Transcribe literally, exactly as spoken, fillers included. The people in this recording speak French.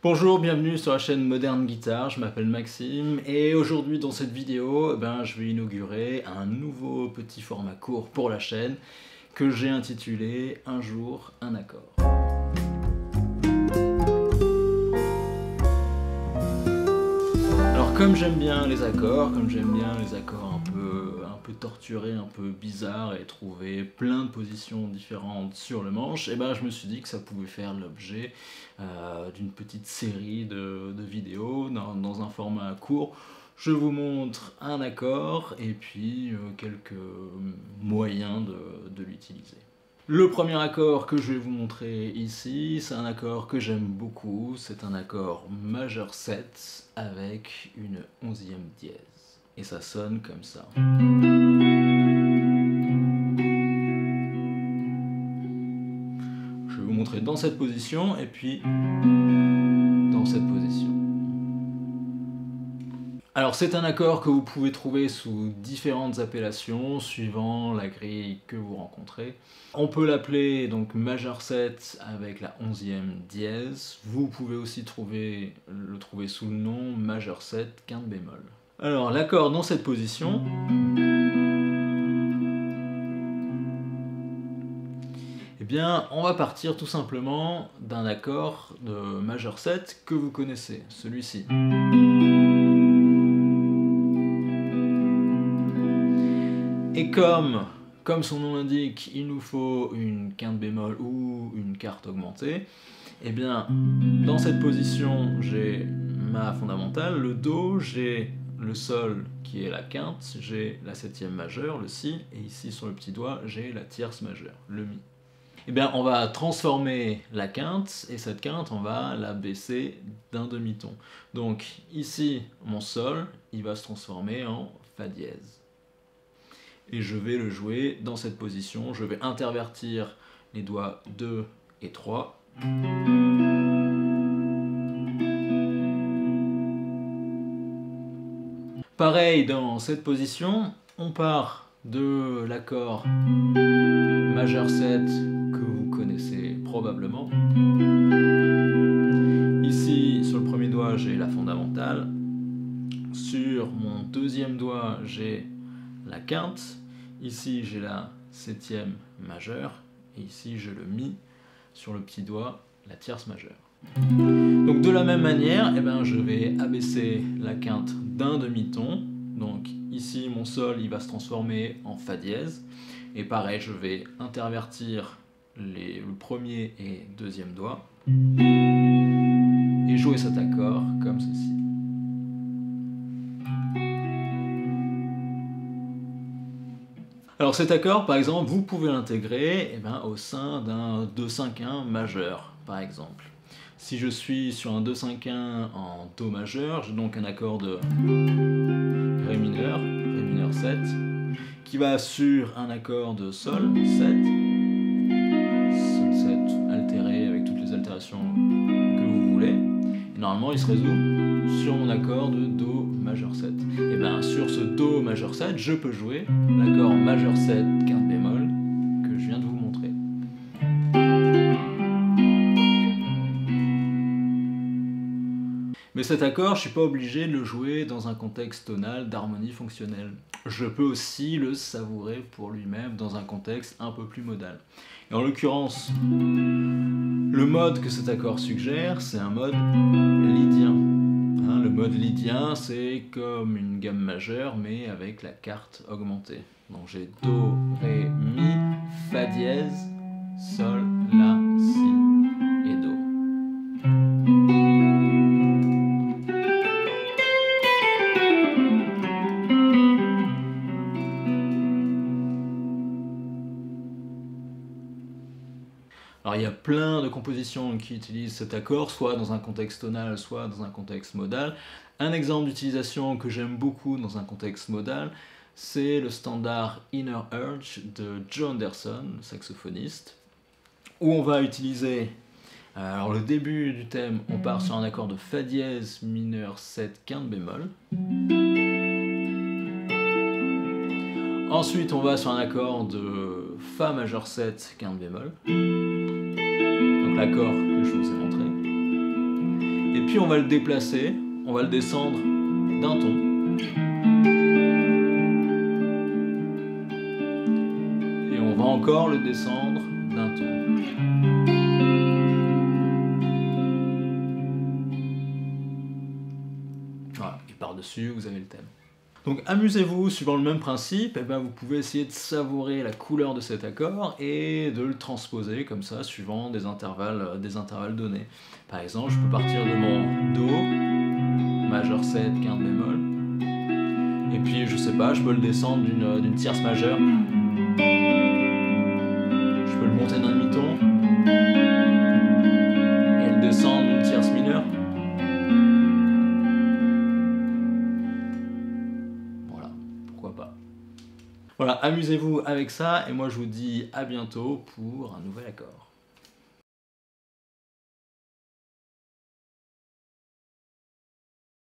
Bonjour, bienvenue sur la chaîne Modern Guitar, je m'appelle Maxime et aujourd'hui dans cette vidéo, ben, je vais inaugurer un nouveau petit format court pour la chaîne que j'ai intitulé « Un jour un accord ». Alors comme j'aime bien les accords, comme j'aime bien les accords un peu, un peu torturés, un peu bizarres et trouver plein de positions différentes sur le manche, et ben je me suis dit que ça pouvait faire l'objet euh, d'une petite série de, de vidéos dans, dans un format court. Je vous montre un accord et puis euh, quelques moyens de, de l'utiliser. Le premier accord que je vais vous montrer ici, c'est un accord que j'aime beaucoup, c'est un accord majeur sept avec une onzième dièse. Et ça sonne comme ça. Je vais vous montrer dans cette position et puis dans cette position. Alors c'est un accord que vous pouvez trouver sous différentes appellations suivant la grille que vous rencontrez. On peut l'appeler donc majeur sept avec la onzième dièse. Vous pouvez aussi trouver, le trouver sous le nom majeur sept quinte bémol. Alors l'accord dans cette position, eh bien on va partir tout simplement d'un accord de majeur sept que vous connaissez, celui-ci. Et comme, comme son nom l'indique, il nous faut une quinte bémol ou une quarte augmentée, et bien dans cette position j'ai ma fondamentale, le Do, j'ai le Sol qui est la quinte, j'ai la septième majeure, le Si, et ici sur le petit doigt j'ai la tierce majeure, le Mi. Et bien on va transformer la quinte, et cette quinte on va la baisser d'un demi-ton. Donc ici mon Sol, il va se transformer en Fa dièse. Et je vais le jouer dans cette position. Je vais intervertir les doigts deux et trois. Pareil, dans cette position, on part de l'accord majeur sept que vous connaissez probablement. Ici, sur le premier doigt, j'ai la fondamentale. Sur mon deuxième doigt, j'ai la quinte, ici j'ai la septième majeure, et ici j'ai le Mi, sur le petit doigt, la tierce majeure. Donc de la même manière, eh ben, je vais abaisser la quinte d'un demi-ton, donc ici mon Sol il va se transformer en Fa dièse, et pareil je vais intervertir les, le premier et deuxième doigt, et jouer cet accord comme ceci. Alors cet accord, par exemple, vous pouvez l'intégrer eh ben, au sein d'un deux cinq un majeur, par exemple. Si je suis sur un deux cinq un en Do majeur, j'ai donc un accord de Ré mineur, Ré mineur sept, qui va sur un accord de Sol sept, Sol sept altéré avec toutes les altérations que vous voulez. Et normalement, il se résout sur mon accord de Do majeur sept. Et bien sur ce Do majeur sept, je peux jouer l'accord majeur sept quinte bémol que je viens de vous montrer. Mais cet accord, je ne suis pas obligé de le jouer dans un contexte tonal d'harmonie fonctionnelle. Je peux aussi le savourer pour lui-même dans un contexte un peu plus modal. Et en l'occurrence, le mode que cet accord suggère, c'est un mode lydien. Hein, le mode lydien, c'est comme une gamme majeure, mais avec la quarte augmentée. Donc j'ai Do, Ré, Mi, Fa dièse, Sol, La, Si et Do. Alors il y a plein de compositions qui utilisent cet accord, soit dans un contexte tonal, soit dans un contexte modal. Un exemple d'utilisation que j'aime beaucoup dans un contexte modal, c'est le standard Inner Urge de Joe Anderson, le saxophoniste, où on va utiliser, alors le début du thème, on part sur un accord de Fa dièse mineur sept quinte bémol. Ensuite on va sur un accord de Fa majeur sept quinte bémol. L'accord que je vous ai montré. et puis on va le déplacer, on va le descendre d'un ton. Et on va encore le descendre d'un ton. Voilà, et par-dessus, vous avez le thème. Donc amusez-vous, suivant le même principe, et ben vous pouvez essayer de savourer la couleur de cet accord et de le transposer comme ça, suivant des intervalles, des intervalles donnés. Par exemple, je peux partir de mon Do, majeur sept, quinte bémol, et puis je sais pas, je peux le descendre d'une tierce majeure, je peux le monter d'un demi-ton, et le descendre d'une tierce mineure. Voilà, amusez-vous avec ça, et moi je vous dis à bientôt pour un nouvel accord.